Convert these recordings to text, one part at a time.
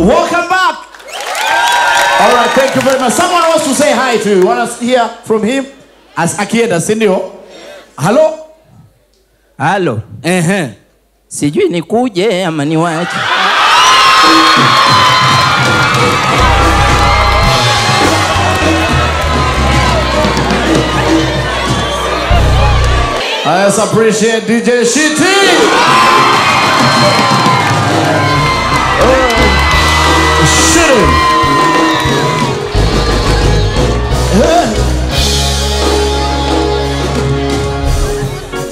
Welcome back. All right, thank you very much. Someone wants to say hi to you. Want to hear from him? As Akieda, sindio? Hello? Hello. Sijui nikuje ama niwache. I just appreciate DJ Shiti. Shiti.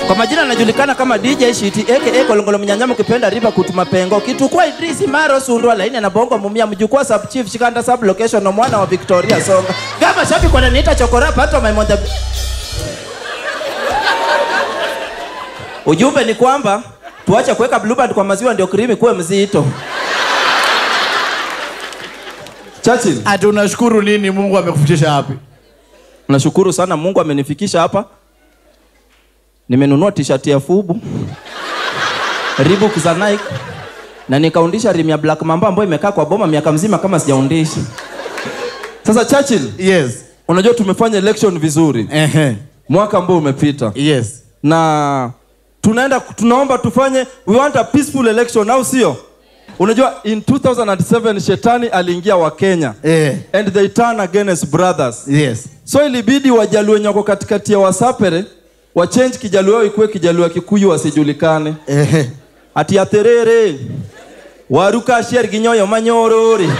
Kwa majina najulikana kama DJ Shiti aka Kolongolo mnyanyama ukipenda riba kutuma pengo kitu kwa Idris Maro Sundwa laini na Bongo Mumia mjukua sub chief shikanda sub location na mwana wa Victoria Songa. Gama shapi kwa naniita chokorapa hata maimonda. Ujumbe ni kwamba tuacha kuweka blue band kwa maziwa ndio krimi kuwe mzito. Churchill, tunashukuru nini Mungu amekufikisha hapa? Nashukuru sana Mungu amenifikisha hapa. Nimenunua t-shirt ya FUBU, Reebok za Nike, na nikaundisha rim ya Black Mamba ambayo imekaa kwa boma miaka mzima kama sijaundisha. Sasa Churchill, yes, unajua tumefanya election vizuri. Mwaka ambao umepita. Yes. Na tunaomba tufanye, we want a peaceful election, au sio? Unajua in 2007 Shetani aliingia wa Kenya. And they turn against brothers. Yes. So ilibidi Wajaluo nyako katikati ya Wasapere wachange Kijaluo ikuwe Kijaluo Kikuyu wasijulikane. Ati aterere waruka share ginyoyo manyorori.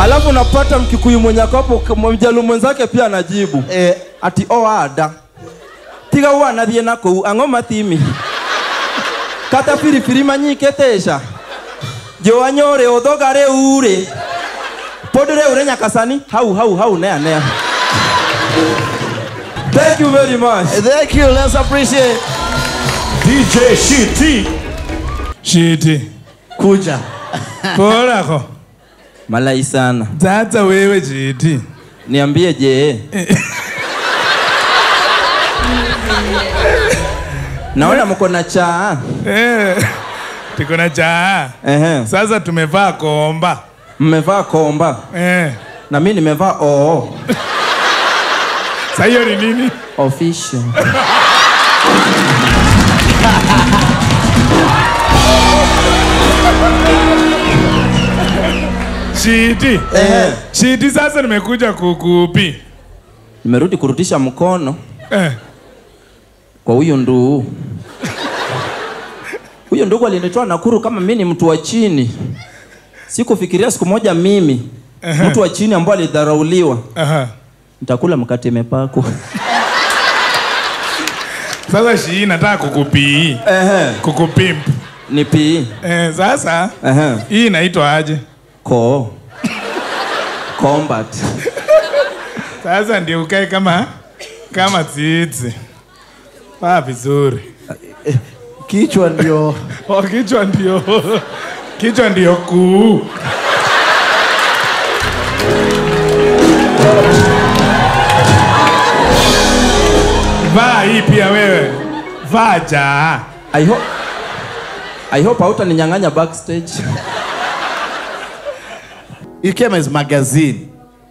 Alafu napata Mkikuyu mwenyako hapo Mjaluo mwenzake pia anajibu. Ati oada. Tiga wana dhie nako angoma timi. Kata firifiri manyiketesha. Joanyore odogare ure. Podere urenya kasani hau nea. Thank you very much. Thank you. Let's appreciate DJ Shiti. Kuja. Pora ko. Malai sana. Tata wewe Shiti. Niambie je. Naona mko na cha. Tuko na cha. Sasa tumevaa komba. Mmevaa komba. Na mimi nimevaa oo. Sasa hiyo ni nini? Official. Shiti. Shiti, sasa nimekuja kukupi. Nimerudi kurudisha mkono. Kwa huyo ndugu. Huyo ndugu alinitoa Nakuru kama mimi ni mtu wa chini. Sikufikiria siku moja mimi mtu wa chini ambaye alidharauliwa nitakula mkate mepako. Sasa Shii nataka kukupi. Kukupimp. Ni pi. Sasa hii inaitwa aje? Ko. Combat. Sasa ndio ukae kama titi. Pa vizuri. Kichwa ndio. Oh, kichwa ndio. Kichwa ndio kuu. Vaa hii pia wewe. Vaa ja. I hope hautaninyang'anya backstage. You came as magazine.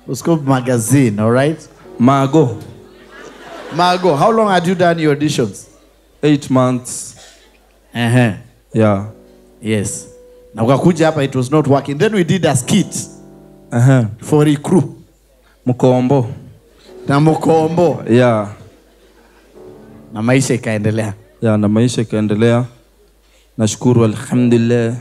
Let's go magazine, all right? Margo, how long had you done your auditions? 8 months. Yeah. Yes. Na ukakuja hapa it was not working. Then we did a skit for a crew. Mkombo. Na mkombo. Yeah. Na maisha ikaendelea. Nashukuru alhamdulillah.